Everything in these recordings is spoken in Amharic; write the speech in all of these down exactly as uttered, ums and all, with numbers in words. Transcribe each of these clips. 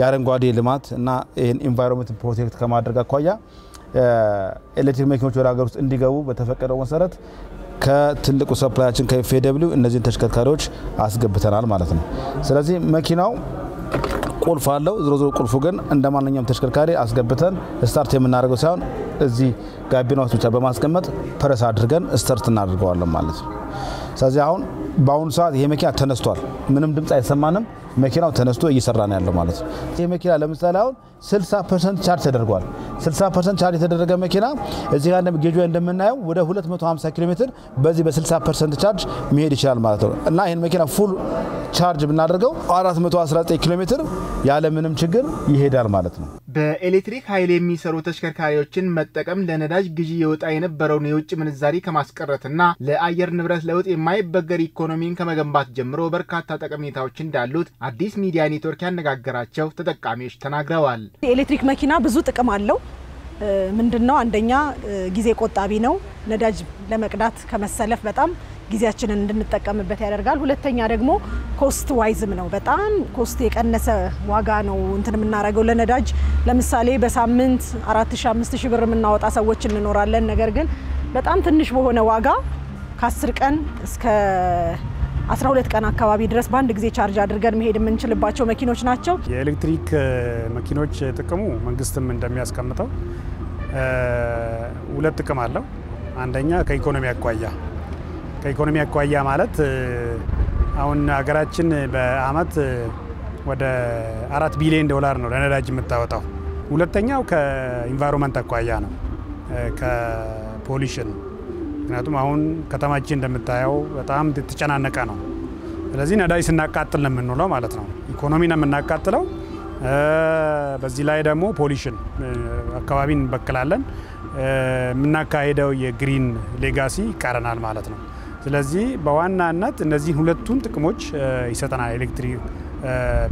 يارن قادي لمات نا environment project كمادركا كويا electric making شو راجعوس إنديجاو بتفكر أو مسارات كتلك وسبلاي تشين كي في دبليو النجين تشكل كاروش عسكر بتنال مالتنا سلازي ماكيناو كل فعلوا زرزر كل فوجن عندما نجيم تشكل كاري عسكر بتن استارت من نارجوسان زي كابينات وشابة ماسكمت فرس عدرجن استارت نارجو على مالت سلازي عون باون ساعة هي مكينا تنستور منهم دمت أي سمانم مكينا تنستور يسراني على مالت هي مكينا على مثال عون سلسة percent charge درجوال سلسة percent charge درجة مكينا إذا كان بجيجو عندنا وده هولت متوامس كيلومتر بس بسلسة percent charge مهدي شال مالته لا هي مكينا full charge بنارجو أراد متوامسات كيلومتر يعلم منهم شجر يهدي على مالتنا በኤሌክትሪክ ኃይል የሚሰሩ ተሽከርካሪዎችን መጠቀም ለነዳጅ ግዢ የወጣ የነበረው የውጭ ምንዛሪ ከማስቀረትና ለአየር ንብረት ለውጥ የማይበገር ኢኮኖሚን ከመገንባት ጀምሮ በርካታ ጠቀሜታዎች እንዳሉት አዲስ ሚዲያ ኔትወርክ ያነጋገራቸው ተጠቃሚዎች ተናግረዋል። የኤሌክትሪክ መኪና ብዙ ጥቅም አለው። ምንድነው? አንደኛ ጊዜ ቆጣቢ ነው። ነዳጅ ለመቅዳት ከመሰለፍ በጣም ጊዜያችንን እንድንጠቀምበት ያደርጋል። ሁለተኛ ደግሞ ኮስት ዋይዝም ነው። በጣም ኮስት የቀነሰ ዋጋ ነው እንትን ምናረጋው ለነዳጅ። ለምሳሌ በሳምንት አራት ሺህ አምስት ሺህ ብር ምናወጣ ሰዎች እንኖራለን። ነገር ግን በጣም ትንሽ በሆነ ዋጋ ከአስር ቀን እስከ አስራ ሁለት ቀን አካባቢ ድረስ በአንድ ጊዜ ቻርጅ አድርገን መሄድ የምንችልባቸው መኪኖች ናቸው። የኤሌክትሪክ መኪኖች ጥቅሙ መንግስትም እንደሚያስቀምጠው ሁለት ጥቅም አለው። አንደኛ ከኢኮኖሚ አኳያ ከኢኮኖሚ አኳያ ማለት አሁን አገራችን በአመት ወደ አራት ቢሊዮን ዶላር ነው ለነዳጅ የምታወጣው። ሁለተኛው ከኢንቫይሮመንት አኳያ ነው፣ ከፖሊሽን። ምክንያቱም አሁን ከተማችን እንደምታየው በጣም ተጨናነቀ ነው። ስለዚህ ነዳጅ ስናቃጥል ነው የምንውለው ማለት ነው። ኢኮኖሚን ነው የምናቃጥለው። በዚህ ላይ ደግሞ ፖሊሽን አካባቢን በከላለን። ምናካሄደው የግሪን ሌጋሲ ቀረናል ማለት ነው። ስለዚህ በዋናነት እነዚህ ሁለቱን ጥቅሞች ይሰጣናል ኤሌክትሪክ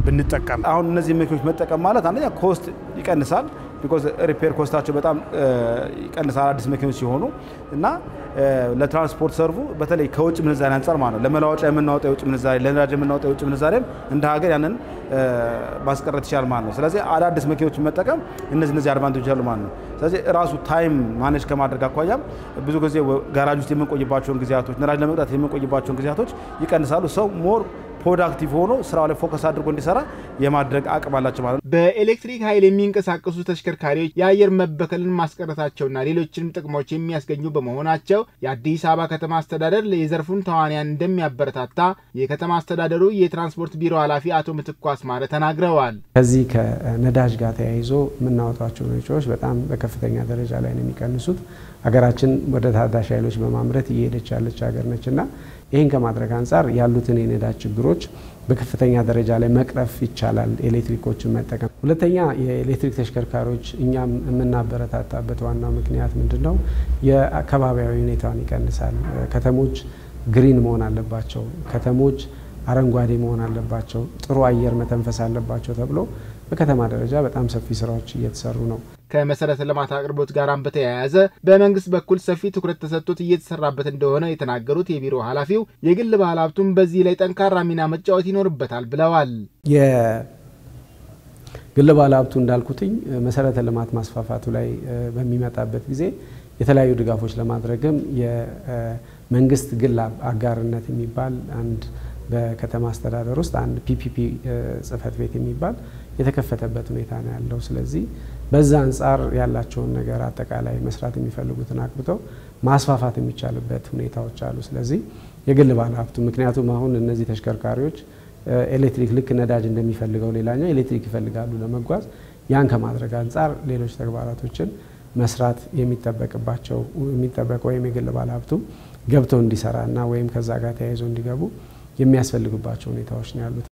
ብንጠቀም። አሁን እነዚህ መኪኖች መጠቀም ማለት አንደኛ ኮስት ይቀንሳል። because repair ኮስታቸው በጣም ይቀንሳል አዲስ መኪኖች ሲሆኑ እና ለትራንስፖርት ሰርቭ በተለይ ከውጭ ምንዛሪ አንፃር ማለት ነው። ለመላወጫ የምናወጣው የውጭ ምንዛሪ ለነዳጅ የምናወጣው የውጭ ምንዛሪ እንደ ሀገር ያንን ማስቀረት ይችላል ማለት ነው። ስለዚህ አዳዲስ መኪኖች መጠቀም እነዚህ እነዚህ አድቫንቴጅ አሉ ማለት ነው። ስለዚህ ራሱ ታይም ማኔጅ ከማድረግ አኳያም ብዙ ጊዜ ጋራጅ ውስጥ የምንቆይባቸውን ጊዜያቶች ነዳጅ ለመቅዳት የምንቆይባቸውን ጊዜያቶች ይቀንሳሉ። ሰው ሞር ፕሮዳክቲቭ ሆኖ ስራው ላይ ፎከስ አድርጎ እንዲሰራ የማድረግ አቅም አላቸው ማለት ነው። በኤሌክትሪክ ኃይል የሚንቀሳቀሱ ተሽከርካሪዎች የአየር መበከልን ማስቀረታቸውና ሌሎችንም ጥቅሞች የሚያስገኙ በመሆናቸው የአዲስ አበባ ከተማ አስተዳደር ለዘርፉን ተዋናያን እንደሚያበረታታ የከተማ አስተዳደሩ የትራንስፖርት ቢሮ ኃላፊ አቶ ምትኩ አስማረ ተናግረዋል። ከዚህ ከነዳጅ ጋር ተያይዞ ምናወጣቸው ወጪዎች በጣም በከፍተኛ ደረጃ ላይ ነው የሚቀንሱት። ሀገራችን ወደ ታዳሽ ኃይሎች በማምረት እየሄደች ያለች ሀገር ነችና ይሄን ከማድረግ አንፃር ያሉትን የነዳጅ ችግሮች በከፍተኛ ደረጃ ላይ መቅረፍ ይቻላል ኤሌክትሪኮችን መጠቀም። ሁለተኛ የኤሌክትሪክ ተሽከርካሪዎች እኛም እናበረታታበት ዋናው ምክንያት ምንድነው? የአካባቢያዊ ሁኔታን ይቀንሳል። ከተሞች ግሪን መሆን አለባቸው፣ ከተሞች አረንጓዴ መሆን አለባቸው፣ ጥሩ አየር መተንፈስ አለባቸው ተብሎ በከተማ ደረጃ በጣም ሰፊ ስራዎች እየተሰሩ ነው። ከመሰረተ ልማት አቅርቦት ጋራም በተያያዘ በመንግስት በኩል ሰፊ ትኩረት ተሰጥቶት እየተሰራበት እንደሆነ የተናገሩት የቢሮ ኃላፊው የግል ባለሀብቱም በዚህ ላይ ጠንካራ ሚና መጫወት ይኖርበታል ብለዋል። የግል ባለሀብቱ እንዳልኩትኝ መሰረተ ልማት ማስፋፋቱ ላይ በሚመጣበት ጊዜ የተለያዩ ድጋፎች ለማድረግም የመንግስት ግል አጋርነት የሚባል አንድ በከተማ አስተዳደር ውስጥ አንድ ፒፒፒ ጽፈት ቤት የሚባል የተከፈተበት ሁኔታ ነው ያለው። ስለዚህ በዛ አንፃር ያላቸውን ነገር አጠቃላይ መስራት የሚፈልጉትን አቅብተው ማስፋፋት የሚቻልበት ሁኔታዎች አሉ። ስለዚህ የግል ባለሀብቱ ምክንያቱም አሁን እነዚህ ተሽከርካሪዎች ኤሌክትሪክ ልክ ነዳጅ እንደሚፈልገው ሌላኛው ኤሌክትሪክ ይፈልጋሉ ለመጓዝ። ያን ከማድረግ አንፃር ሌሎች ተግባራቶችን መስራት የሚጠበቅባቸው የሚጠበቀው የግል ባለሀብቱ ገብተው እንዲሰራና ወይም ከዛ ጋር ተያይዘው እንዲገቡ የሚያስፈልጉባቸው ሁኔታዎች ነው ያሉት።